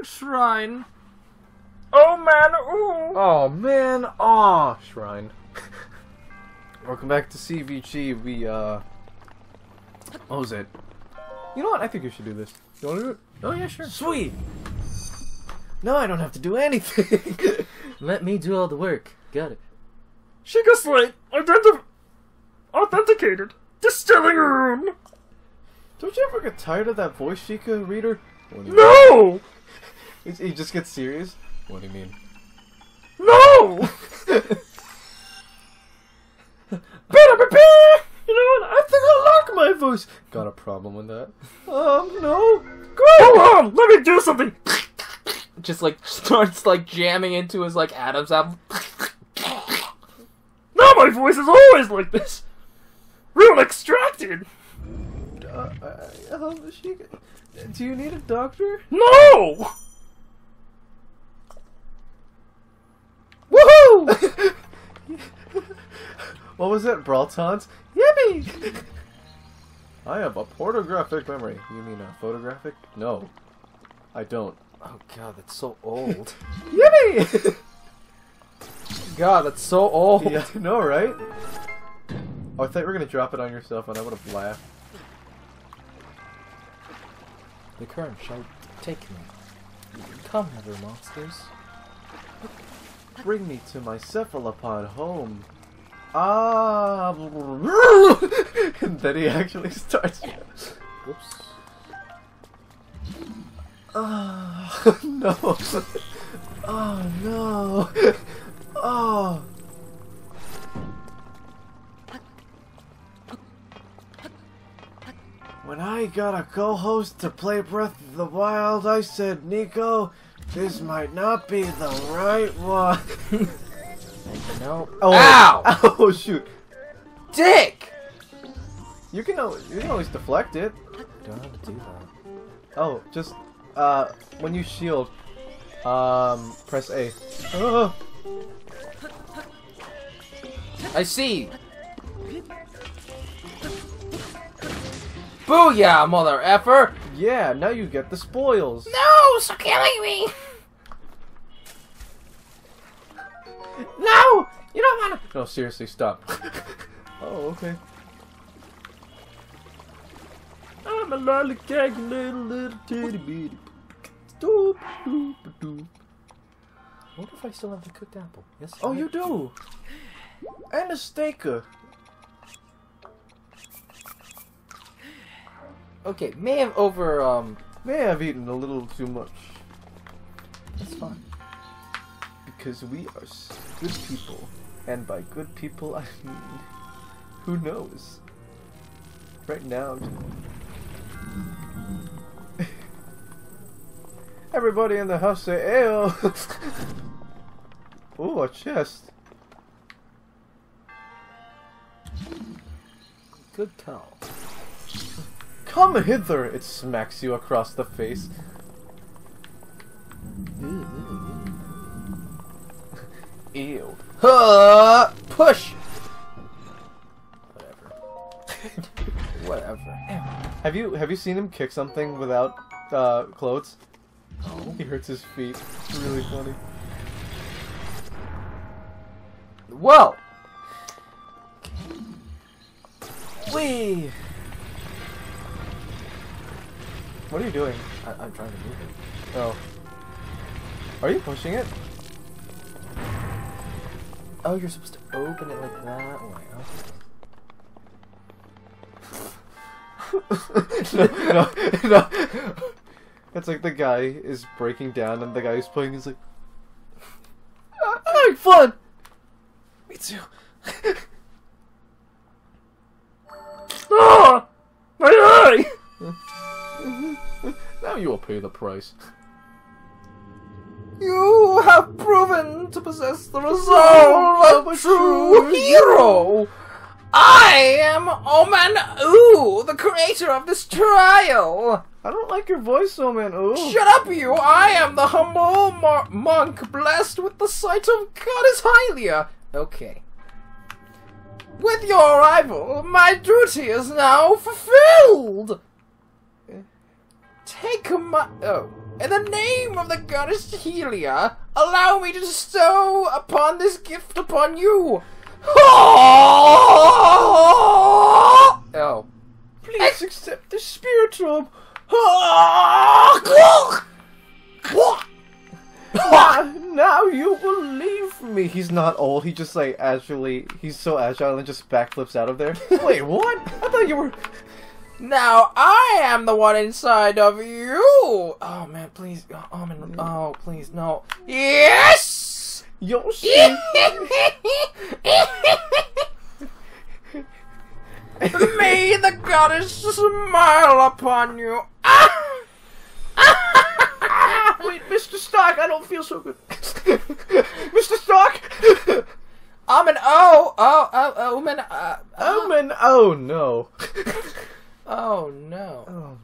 Ooh, shrine. Oh man, ooh. Oh man, aw, shrine. Welcome back to CVG. We, what was it? You know what? I think you should do this. You wanna do it? Oh yeah, sure. Sweet! No, I don't have to do anything! Let me do all the work. Got it. Sheikah Slate! Authenticated! Distilling room! Don't you ever get tired of that voice, Sheikah reader? No! He just gets serious? What do you mean? No! You know what? I think I like my voice! Got a problem with that? No! Go on! Let me do something! Just like starts like jamming into his like Adam's album. Now my voice is always like this. Real extracted. Do you need a doctor? No. Woohoo! What was that, Brawl Tons? Yippee! I have a pornographic memory. You mean a photographic? No, I don't. Oh god, that's so old. Yippee! God, that's so old. Yeah, I know, right? Oh, I thought you were gonna drop it on yourself, and I would have laughed. The current shall take me. Come hither, monsters. Bring me to my cephalopod home. Ah! And then he actually starts. Whoops. Oh no! Oh no! Oh! When I got a co-host to play Breath of the Wild, I said, Nico, this might not be the right one. No. Oh, ow! Oh shoot! Dick! You can always deflect it. Don't have to do that. Oh, just. When you shield, press A. Oh. I see! Booyah, mother effer! Yeah, now you get the spoils! No, stop killing me! No! You don't wanna— No, seriously, stop. Oh, okay. I'm a lollygag, little titty bitty. What if I still have the cooked apple? Yes. Oh, you do. And a staker. Okay, may have eaten a little too much. That's fine. Because we are good people, and by good people I mean who knows. Right now. Everybody in the house say, "Ayo!" Ooh, a chest. Good call. Come hither! It smacks you across the face. Ew. Huh! Push. Whatever. Whatever. Have you seen him kick something without clothes? Oh. He hurts his feet. It's really funny. Whoa! Whee! What are you doing? I'm trying to move it. Oh. Are you pushing it? Oh, you're supposed to open it like that way. Okay. No. It's like the guy is breaking down, and the guy who's playing is like, "I'm fun." Me too. Ah, my eye! Now you will pay the price. You have proven to possess the resolve of a true hero. I am Oman Oo, the creator of this trial. I don't like your voice, Oman Oo. Shut up, you! I am the humble monk blessed with the sight of Goddess Hylia. Okay. With your arrival, my duty is now fulfilled. Take my— oh. In the name of the goddess Helia, allow me to bestow upon this gift upon you! Oh. Please accept the spirit orb! Now you believe me! He's not old, he just like actually, he's so agile and just backflips out of there. Wait, what? I thought you were... Now I am the one inside of you! Oh man, please, oh please, no. Yes! Yoshi! May the goddess smile upon you! Wait, Mr. Stark, I don't feel so good. Mr. Stark! Oh no. Oh no. Oh no.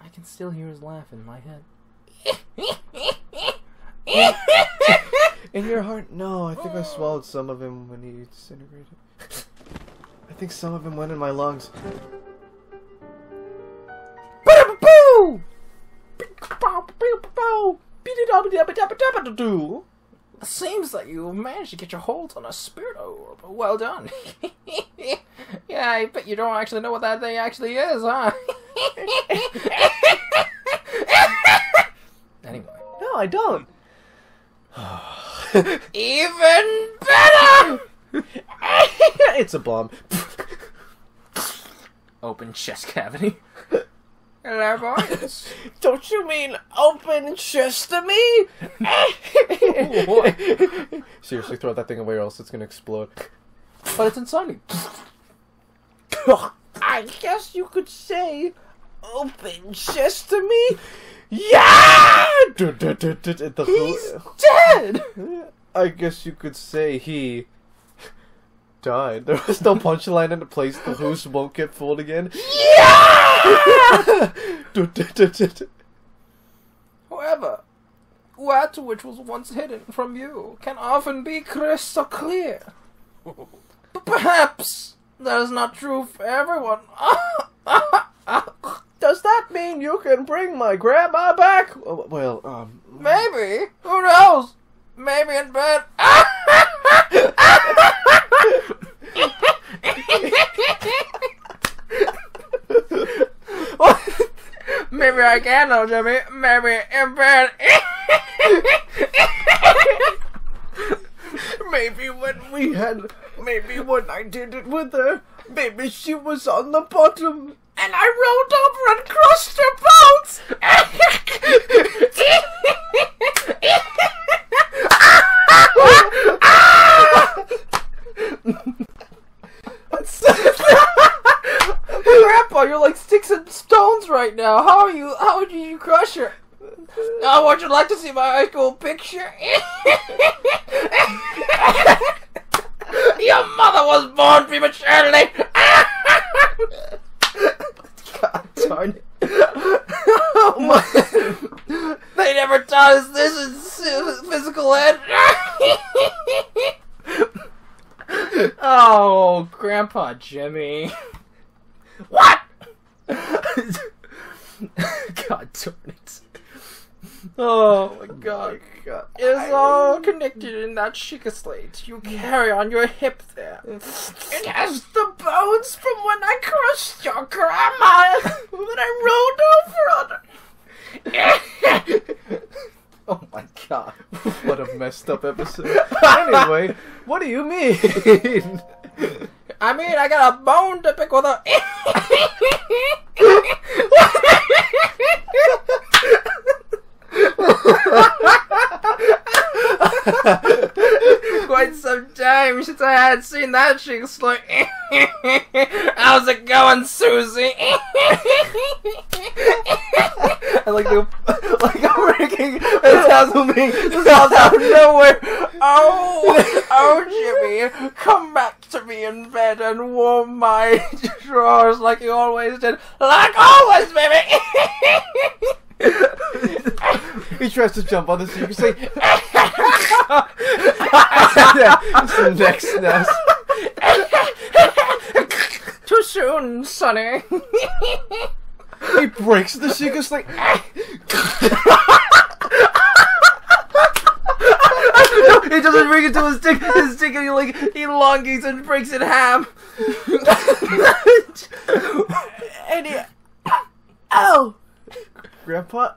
I can still hear his laugh in my head. In your heart? No, I think I swallowed some of him when he disintegrated. I think some of him went in my lungs. Boo! Seems like you've managed to get your hold on a spirit orb. Well done. Yeah, I bet you don't actually know what that thing actually is, huh? Anyway. No, I don't. Even better! It's a bomb. Open chest cavity. Hello, boys. Don't you mean open chest to me? Seriously, throw that thing away or else it's gonna explode. But it's inside me. I guess you could say open chest to me? Yeah! He's dead! I guess you could say he died. There was no punchline in the place. The host won't get fooled again. Yeah! However, that which was once hidden from you can often be crystal clear. But perhaps that is not true for everyone. Does that mean you can bring my grandma back? Well, maybe. Who knows? Maybe in bed. Maybe I can, though, Jimmy. Maybe in bed. Maybe when I did it with her, maybe she was on the bottom, and I rolled over and crushed her bones. Grandpa, you're like sticks and stones right now. How would you crush her? Oh, would you like to see my high school picture? Your mother was born prematurely! God darn it. Oh my. They never taught us this in physical ed. Oh, Grandpa Jimmy. What? God darn it. Oh my god. God. It is all connected in that Sheikah Slate you carry on your hip there. It has the bones from when I crushed your grandma when I rolled over on her. Oh my god. What a messed up episode. Anyway, what do you mean? I mean, I got a bone to pick with a... Quite some time since I had seen that chick. Like, how's it going, Susie? And like the like I'm working this house out of nowhere. Oh Jimmy, come back to me in bed and warm my drawers like you always did. Like always, baby. He tries to jump on this, you can say yeah, next snaps. Too soon, Sonny. He breaks the Sheikah Slate. and bring it to his dick. His dick like elongates and breaks in half. And he, oh, Grandpa,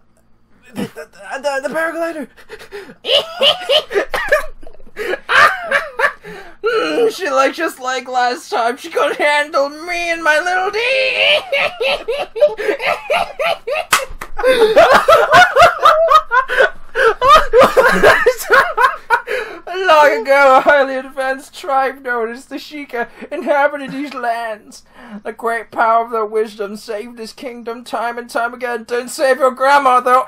the paraglider. She like just like last time. She couldn't handle me and my little D. Long ago, a highly advanced tribe known as the Sheikah inhabited these lands. The great power of their wisdom saved this kingdom time and time again. Don't save your grandma though.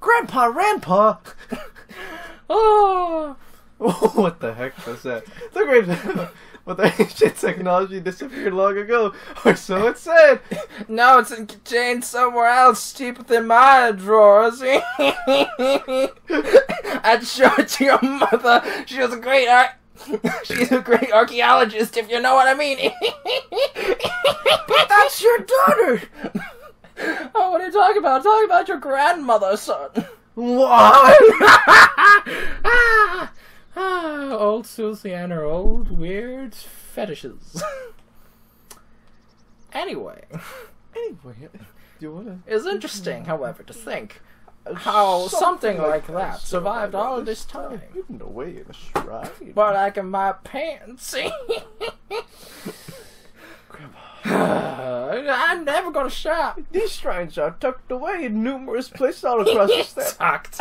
Grandpa, Grandpa! Oh. Oh, what the heck was that? The great with the ancient technology disappeared long ago, or so it said. Now it's contained somewhere else, deep within my drawers. I'd show it to your mother. She was a great She's a great archaeologist, if you know what I mean. But that's your daughter. Oh, what are you talking about? I'm talking about your grandmother, son. What? Old Susie and her old weird fetishes. Anyway, it's interesting, however, to think how something like that survived all of this time. Hidden away in a shrine. But like in my pants. I'm never gonna shop. These shrines are tucked away in numerous places all across the state. Tucked.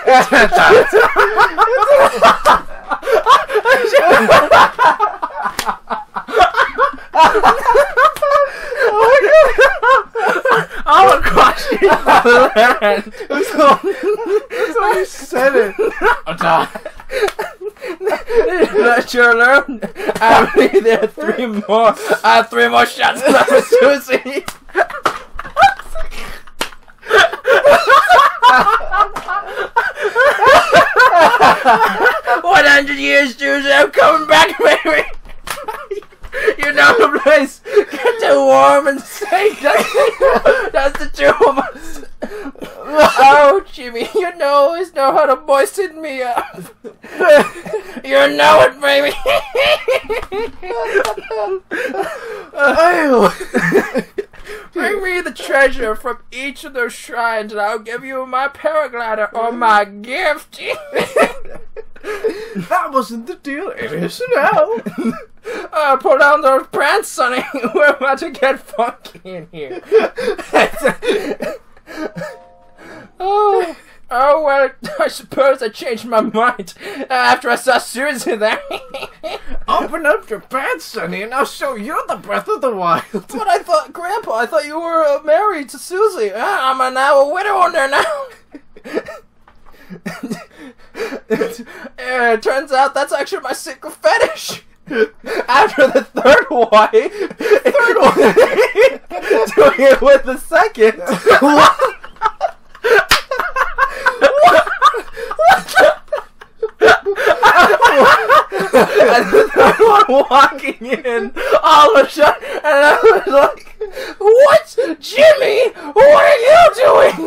That's how you said it. Not you alone. I believe there are three more. I have three more shots left with Susie. What 100 years, Susie? I'm coming back, baby. You know the place. Get too warm and safe. That's the two of us. Oh, Jimmy, you always know how to moisten me up. You know it, baby. Bring me the treasure from each of those shrines, and I'll give you my paraglider or my gift. That wasn't the deal, it is now. Pull down those pants, sonny. We're about to get funky in here. Oh, well, I suppose I changed my mind after I saw Susie there. Open up your pants, sonny, and I'll show you the Breath of the Wild. But I thought, Grandpa, I thought you were married to Susie. I'm now a widow on there now. It turns out that's actually my secret fetish. After the third wife, doing it with the second. What? And the third one walking in, all of a sudden, and I was like, "What, Jimmy? What are you doing?"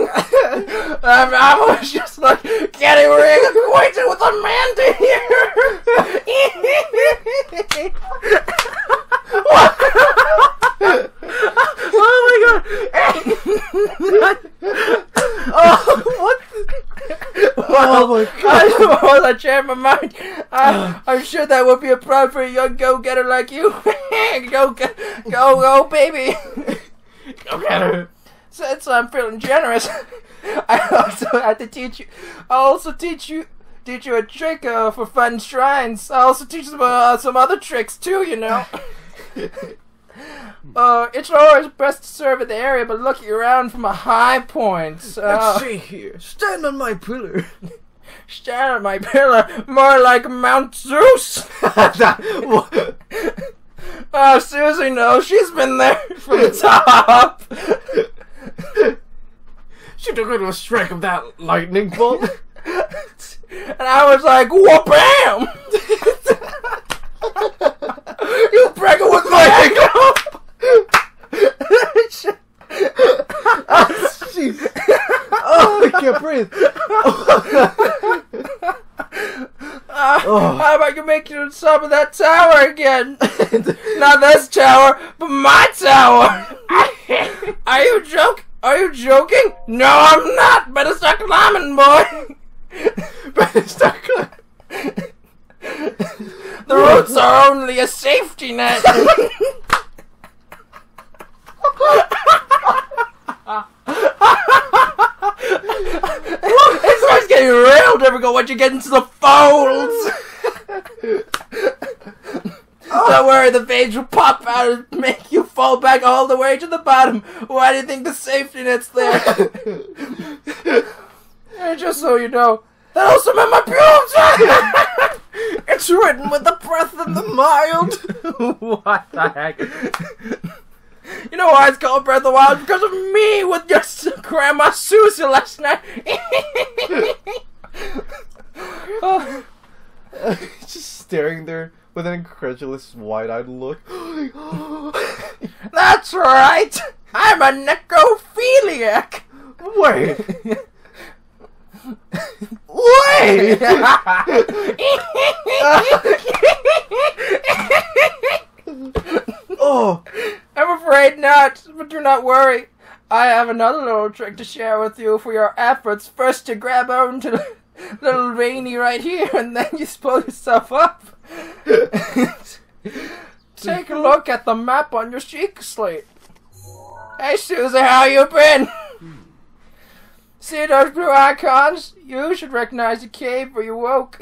I was just like getting reacquainted with a man to hear. Oh my god! Oh, what? Well, oh my god! Well, I changed my mind. I'm sure that would be a problem for a young go-getter like you. Go, baby. Go-getter. Since I'm feeling generous, I also had to teach you. I also teach you a trick for fun shrines. I also teach them some other tricks too, you know. It's always best to serve in the area, but looking around from a high point. Let's see here. Stand on my pillar. Stand on my pillar, more like Mount Zeus. Oh, Susie knows. She's been there from the top. She took a little strike of that lightning bolt. And I was like, whoop, bam! You pregnant with my ankle! Oh, jeez. Oh, I can't breathe. How about you make you top of that tower again? Not this tower, but my tower! Are you joking? Are you joking? No, I'm not! Better start climbing, boy! Better start climbing! The roots are only a safety net! It starts getting real difficult once you get into the folds! Don't worry, the veins will pop out and make you fall back all the way to the bottom. Why do you think the safety net's there? Just so you know, that also meant my pubes! It's written with the breath of the mild. What the heck? You know why it's called Breath of the Wild? Because of me with your Grandma Susie last night. Oh. Just staring there with an incredulous, wide-eyed look. That's right! I'm a necrophiliac! Wait! Wait! Oh, I'm afraid not, but do not worry. I have another little trick to share with you for your efforts. First, you grab onto the little veiny right here, and then you pull yourself up. Take a look at the map on your Sheikah Slate. Hey Susie, how you been? See those blue icons? You should recognize the cave where you woke.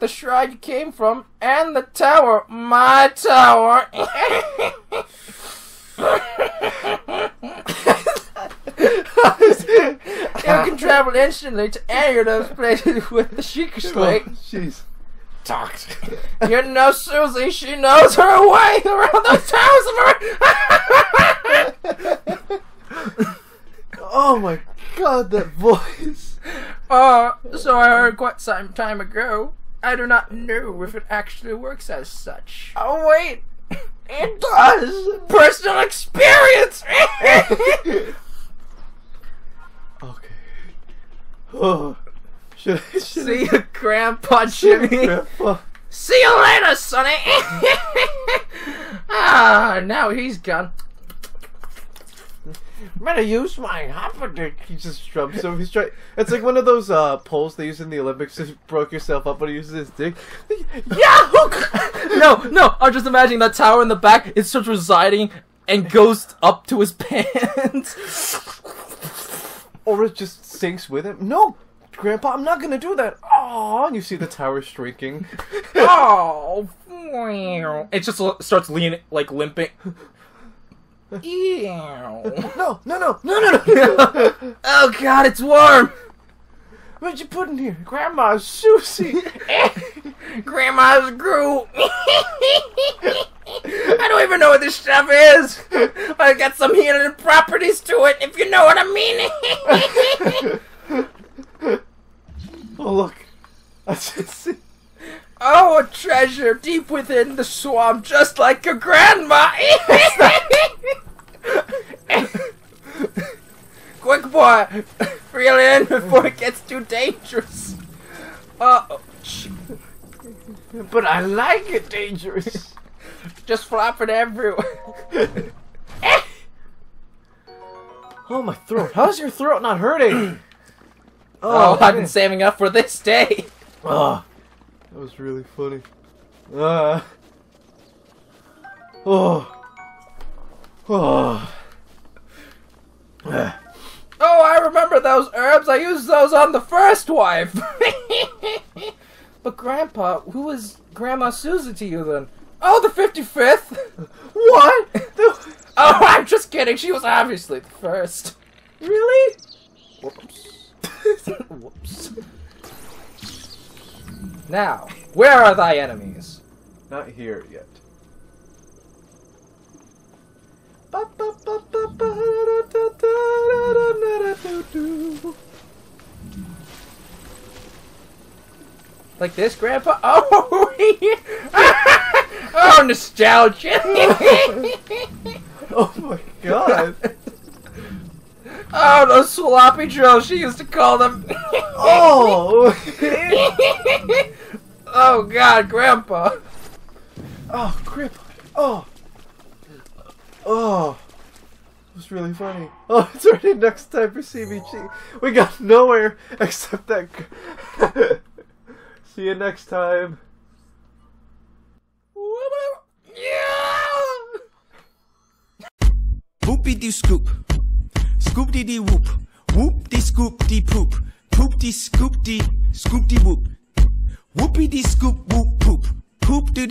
The shrine you came from, and the tower, my tower. You can travel instantly to any of those places with the Sheikah Slate. Jeez. You know Susie, she knows her way around those towers of her. Oh my god, that voice. So I heard quite some time ago. I do not know if it actually works as such. Oh wait, it does. Personal experience. Okay. Oh. See you, Grandpa Jimmy. Grandpa. See you later, Sonny. Now he's gone. Better use my hopper dick. He just jumps over. He's trying. It's like one of those poles they use in the Olympics to broke yourself up when he uses his dick. Yeah. No. I'm just imagining that tower in the back. It starts residing and goes up to his pants, or it just sinks with him. No. Grandpa, I'm not gonna do that. Oh, and you see the tower shrinking. Oh, it just starts leaning, like limping. Ew. No. Oh God, it's warm. What'd you put in here, Grandma Susie? Grandma's grew. I don't even know what this stuff is. I got some healing properties to it, if you know what I mean. Oh look, I just see. Oh, a treasure deep within the swamp, just like your grandma. Quick boy, reel it in before it gets too dangerous. Uh-oh. But I like it dangerous. Just flop it everywhere. Oh my throat, how's your throat not hurting? Oh, I've been saving up for this day. Oh, that was really funny. Oh, I remember those herbs. I used those on the first wife. But Grandpa, who was Grandma Susie to you then? Oh, the 55th. What? Oh, I'm just kidding. She was obviously the first. Really? Whoops. Whoops. Now, where are thy enemies? Not here yet. Like this, Grandpa? Oh, oh, nostalgia! Oh my god! Oh, those sloppy drills, she used to call them. Oh! Oh god, Grandpa! Oh, Grandpa! Oh! Oh! It was really funny. Oh, it's already next time for CVG. We got nowhere except that. See you next time. Yeah! Boopy doo scoop. Scoop dee dee whoop. Whoop dee scoop dee poop. Poop dee scoop dee. Scoop dee whoop. Whoopy dee scoop whoop poop. Poop doo.